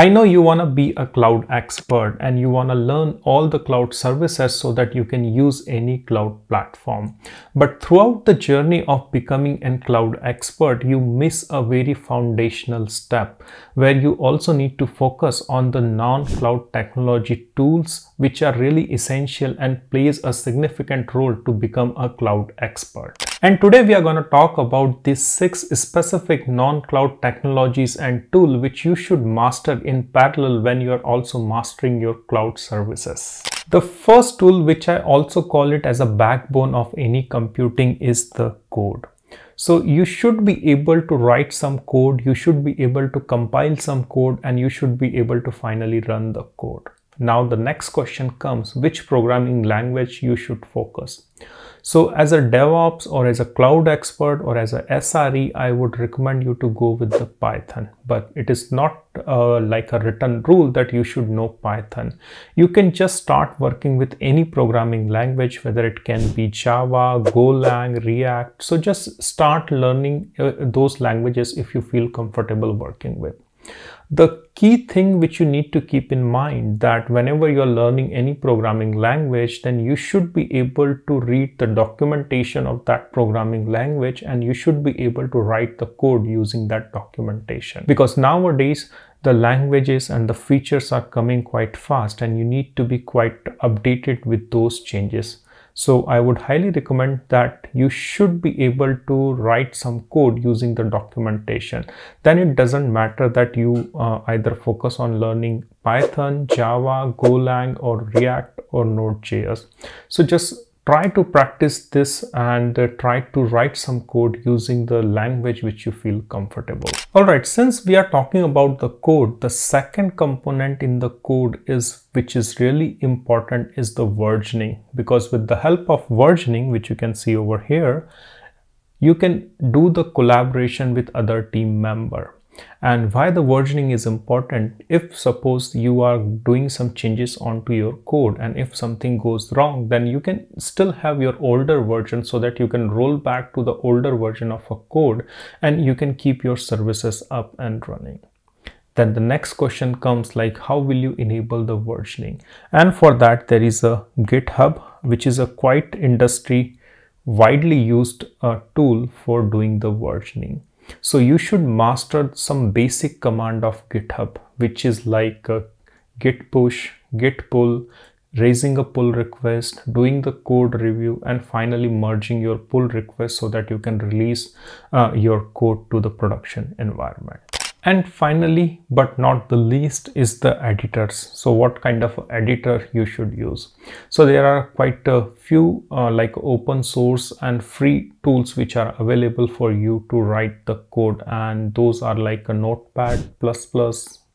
I know you want to be a cloud expert and you want to learn all the cloud services so that you can use any cloud platform. But throughout the journey of becoming a cloud expert, you miss a very foundational step where you also need to focus on the non-cloud technology tools, which are really essential and plays a significant role to become a cloud expert. And today we are going to talk about these 6 specific non-cloud technologies and tools which you should master in parallel when you are also mastering your cloud services. The first tool, which I also call it as a backbone of any computing, is the code. So you should be able to write some code, you should be able to compile some code, and you should be able to finally run the code. Now the next question comes, which programming language you should focus. So as a DevOps or as a cloud expert or as a SRE, I would recommend you to go with the Python, but it is not like a written rule that you should know Python. You can just start working with any programming language, whether it can be Java, Golang, React. So just start learning those languages if you feel comfortable working with. The key thing which you need to keep in mind that whenever you're learning any programming language, then you should be able to read the documentation of that programming language and you should be able to write the code using that documentation. Because nowadays, the languages and the features are coming quite fast and you need to be quite updated with those changes. So I would highly recommend that you should be able to write some code using the documentation. Then it doesn't matter that you either focus on learning Python, Java, Golang, or React or Node.js. So just try to practice this and try to write some code using the language which you feel comfortable. All right, since we are talking about the code, the second component in the code is which is really important is the versioning, because with the help of versioning, which you can see over here, you can do the collaboration with other team member. And why the versioning is important, if suppose you are doing some changes onto your code and if something goes wrong, then you can still have your older version so that you can roll back to the older version of a code and you can keep your services up and running. Then the next question comes like, how will you enable the versioning? And for that, there is a GitHub, which is a quite industry widely used tool for doing the versioning. So you should master some basic command of GitHub, which is like git push, git pull, raising a pull request, doing the code review, and finally merging your pull request so that you can release your code to the production environment. And finally, but not the least, is the editors. So what kind of editor you should use? So there are quite a few like open source and free tools which are available for you to write the code. And those are like a Notepad++,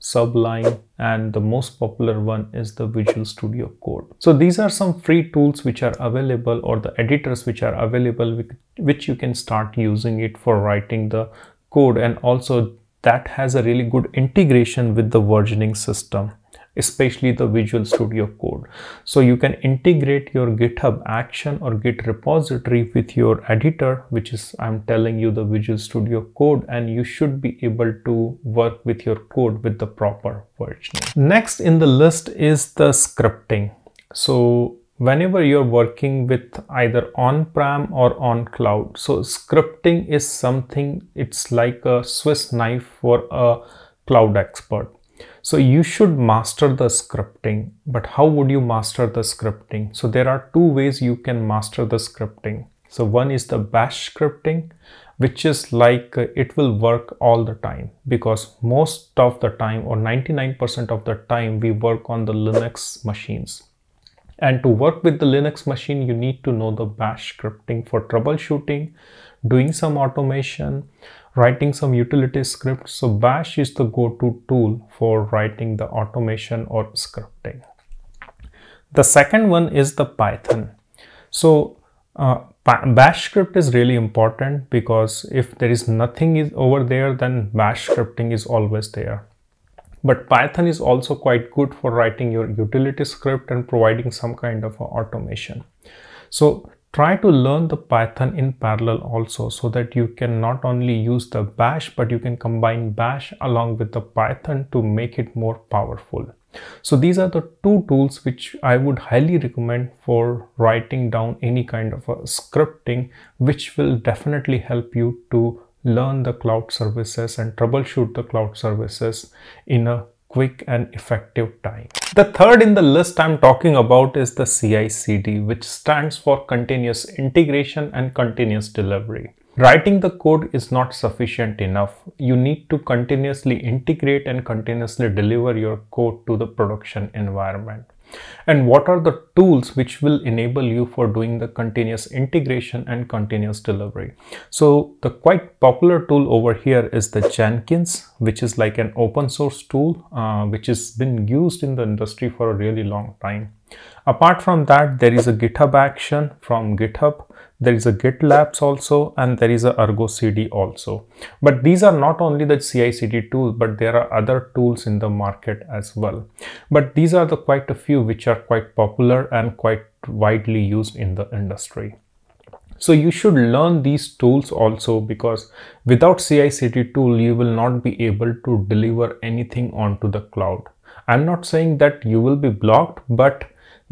Sublime, and the most popular one is the Visual Studio Code. So these are some free tools which are available, or the editors which are available, which you can start using it for writing the code, and also that has a really good integration with the versioning system, especially the Visual Studio Code. So you can integrate your GitHub action or Git repository with your editor, which is, I'm telling you, the Visual Studio Code, and you should be able to work with your code with the proper versioning. Next in the list is the scripting. So whenever you're working with either on-prem or on cloud, so scripting is something, it's like a Swiss knife for a cloud expert. So you should master the scripting, but how would you master the scripting? So there are 2 ways you can master the scripting. So one is the Bash scripting, which is like it will work all the time, because most of the time, or 99% of the time, we work on the Linux machines. And to work with the Linux machine, you need to know the Bash scripting for troubleshooting, doing some automation, writing some utility scripts. So Bash is the go-to tool for writing the automation or scripting. The second one is the Python. So Bash script is really important, because if there is nothing over there, then Bash scripting is always there. But Python is also quite good for writing your utility script and providing some kind of automation. So Try to learn the Python in parallel also, so that you can not only use the Bash, but you can combine Bash along with the Python to make it more powerful. So these are the two tools which I would highly recommend for writing down any kind of a scripting, which will definitely help you to learn the cloud services and troubleshoot the cloud services in a quick and effective time. The third in the list I'm talking about is the CI/CD, which stands for continuous integration and continuous delivery. Writing the code is not sufficient enough. You need to continuously integrate and continuously deliver your code to the production environment. And what are the tools which will enable you for doing the continuous integration and continuous delivery? So the quite popular tool over here is the Jenkins, which is like an open source tool which has been used in the industry for a really long time. Apart from that, there is a GitHub action from GitHub, there is a GitLab also, and there is a Argo CD also. But these are not only the CI/CD tools, but there are other tools in the market as well. But these are the quite a few which are quite popular and quite widely used in the industry. So you should learn these tools also, because without CI/CD tool, you will not be able to deliver anything onto the cloud. I'm not saying that you will be blocked, but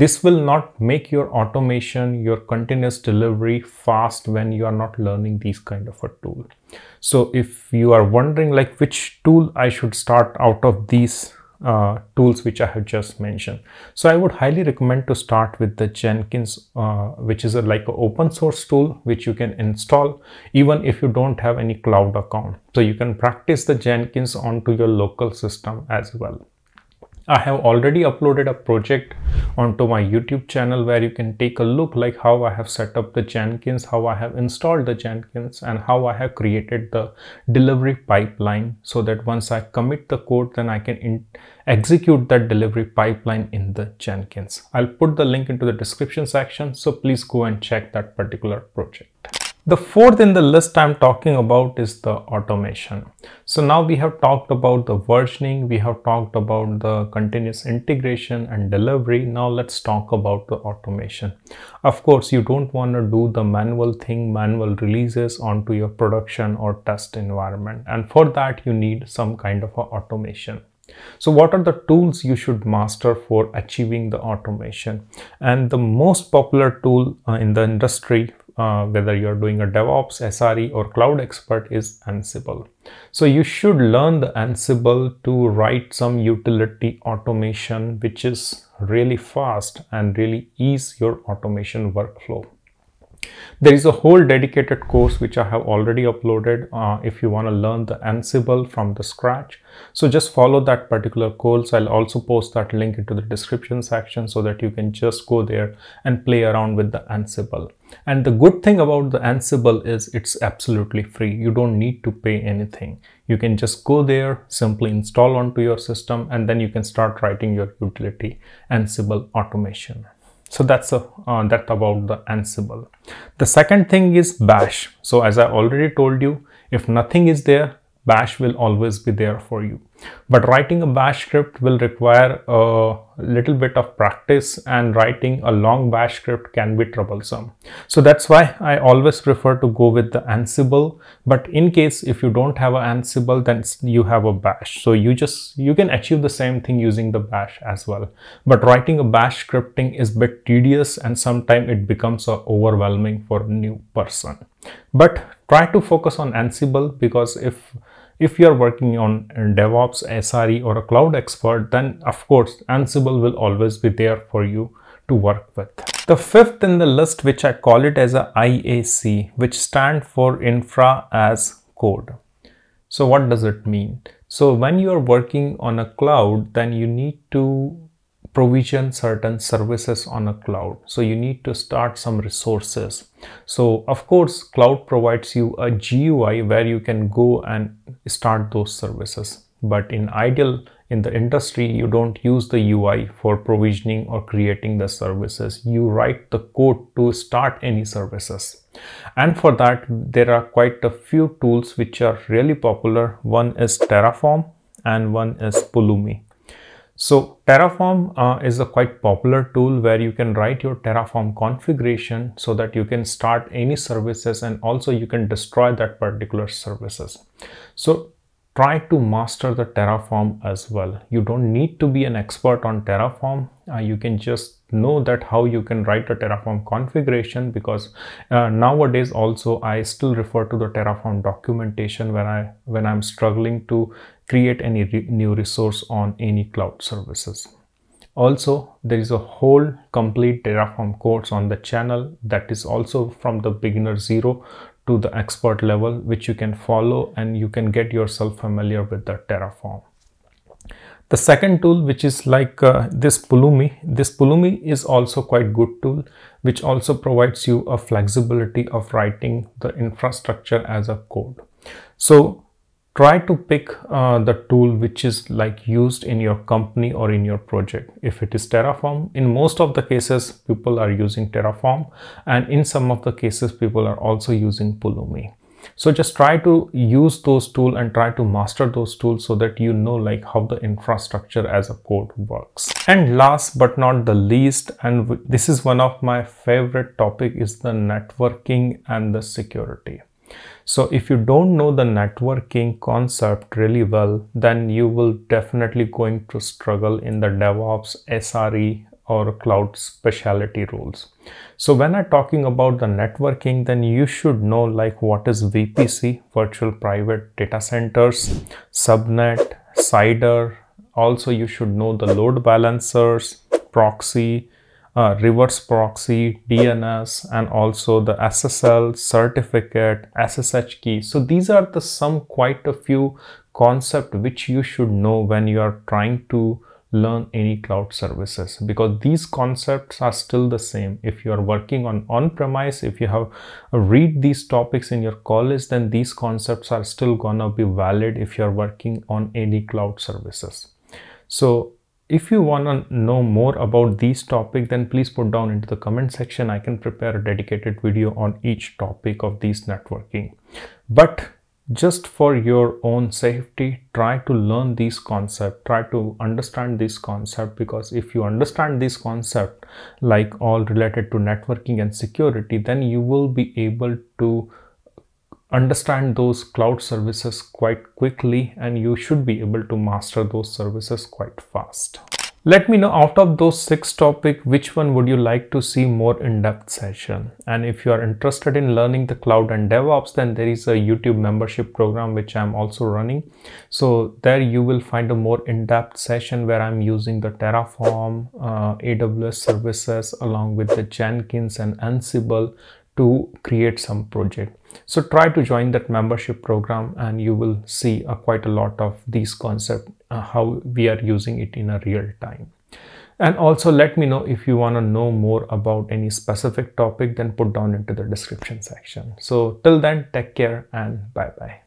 this will not make your automation, your continuous delivery fast when you are not learning these kind of a tool. So if you are wondering like which tool I should start out of these tools which I have just mentioned, so I would highly recommend to start with the Jenkins, which is like an open source tool which you can install even if you don't have any cloud account. So you can practice the Jenkins onto your local system as well. I have already uploaded a project onto my YouTube channel where you can take a look like how I have set up the Jenkins, how I have installed the Jenkins, and how I have created the delivery pipeline, so that once I commit the code, then I can execute that delivery pipeline in the Jenkins. I'll put the link into the description section, so please go and check that particular project. The fourth in the list I'm talking about is the automation. So now we have talked about the versioning, we have talked about the continuous integration and delivery. Now let's talk about the automation. Of course, you don't want to do the manual thing, manual releases onto your production or test environment. And for that, you need some kind of automation. So what are the tools you should master for achieving the automation? And the most popular tool in the industry, whether you're doing a DevOps, SRE or cloud expert, is Ansible. So you should learn the Ansible to write some utility automation which is really fast and really ease your automation workflow. There is a whole dedicated course which I have already uploaded if you want to learn the Ansible from the scratch. So just follow that particular course. I'll also post that link into the description section, so that you can just go there and play around with the Ansible. And the good thing about the Ansible is it's absolutely free. You don't need to pay anything. You can just go there, simply install onto your system, and then you can start writing your utility Ansible automation. So that's about the Ansible. The second thing is Bash. So as I already told you, if nothing is there, Bash will always be there for you. But writing a Bash script will require a little bit of practice, and writing a long Bash script can be troublesome. So that's why I always prefer to go with the Ansible. But in case if you don't have an Ansible, then you have a Bash. So you can achieve the same thing using the Bash as well. But writing a Bash scripting is a bit tedious, and sometimes it becomes overwhelming for a new person. But try to focus on Ansible, because if you are working on DevOps, SRE or a cloud expert, then of course Ansible will always be there for you to work with. The fifth in the list, which I call it as a IAC, which stands for Infra as Code. So what does it mean? So when you are working on a cloud, then you need to provision certain services on a cloud. So you need to start some resources. So of course, cloud provides you a GUI where you can go and start those services. But in the industry, you don't use the UI for provisioning or creating the services. You write the code to start any services. And for that, there are quite a few tools which are really popular. One is Terraform and one is Pulumi. So Terraform is a quite popular tool where you can write your Terraform configuration so that you can start any services and also you can destroy that particular services. So try to master the Terraform as well. You don't need to be an expert on Terraform. You can just know that how you can write a Terraform configuration, because nowadays also I still refer to the Terraform documentation when I'm struggling to create any new resource on any cloud services. Also, there is a whole complete Terraform course on the channel that is also from the beginner zero to the expert level, which you can follow and you can get yourself familiar with the Terraform. The second tool, which is like this Pulumi is also quite good tool, which also provides you a flexibility of writing the infrastructure as a code. So try to pick the tool which is like used in your company or in your project. If it is Terraform, in most of the cases people are using Terraform, and in some of the cases people are also using Pulumi. So just try to use those tools and try to master those tools so that you know like how the infrastructure as a code works. And last but not the least, and this is one of my favorite topic, is the networking and the security. So if you don't know the networking concept really well, then you will definitely going to struggle in the DevOps, SRE, or cloud specialty roles. So when I'm talking about the networking, then you should know like what is VPC, virtual private data centers, subnet, CIDR. Also you should know the load balancers, proxy, reverse proxy, DNS, and also the SSL, certificate, SSH key. So these are the some quite a few concepts which you should know when you are trying to learn any cloud services, because these concepts are still the same. If you are working on-premise, if you have read these topics in your college, then these concepts are still gonna be valid if you are working on any cloud services. So if you wanna know more about these topics, then please put down into the comment section. I can prepare a dedicated video on each topic of these networking. But just for your own safety, try to learn these concepts, try to understand these concepts, because if you understand these concepts, like all related to networking and security, then you will be able to understand those cloud services quite quickly and you should be able to master those services quite fast. Let me know out of those 6 topics, which one would you like to see more in-depth session? And if you are interested in learning the cloud and DevOps, then there is a YouTube membership program which I'm also running. So there you will find a more in-depth session where I'm using the Terraform, AWS services along with the Jenkins and Ansible to create some project. So try to join that membership program and you will see quite a lot of these concepts, how we are using it in a real time. And also let me know if you want to know more about any specific topic, then put down into the description section. So till then, take care and bye bye.